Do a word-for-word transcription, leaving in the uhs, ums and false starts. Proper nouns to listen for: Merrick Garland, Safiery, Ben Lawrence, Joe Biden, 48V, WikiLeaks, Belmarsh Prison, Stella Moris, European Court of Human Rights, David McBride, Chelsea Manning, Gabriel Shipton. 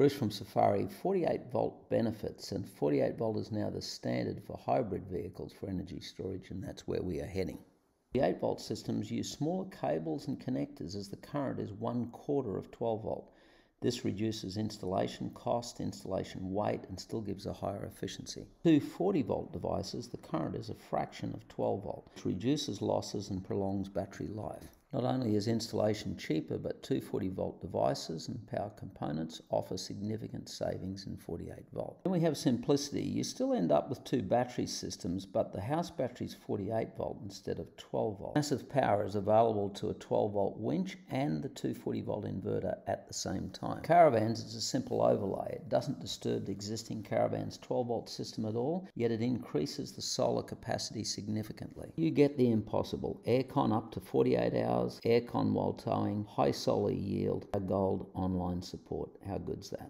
Bruce from Safiery, forty-eight volt benefits, and forty-eight volt is now the standard for hybrid vehicles for energy storage, and that's where we are heading. The eight volt systems use smaller cables and connectors as the current is one quarter of twelve volt. This reduces installation cost, installation weight, and still gives a higher efficiency. Two forty volt devices, the current is a fraction of twelve volt, which reduces losses and prolongs battery life. Not only is installation cheaper, but two forty volt devices and power components offer significant savings in forty-eight volt. Then we have simplicity. You still end up with two battery systems, but the house battery is forty-eight volt instead of twelve volt. Massive power is available to a twelve volt winch and the two forty volt inverter at the same time. Caravans is a simple overlay. It doesn't disturb the existing Caravan's twelve volt system at all, yet it increases the solar capacity significantly. You get the impossible. Aircon up to forty-eight hours. Aircon while towing, high solar yield, a gold online support. How good's that?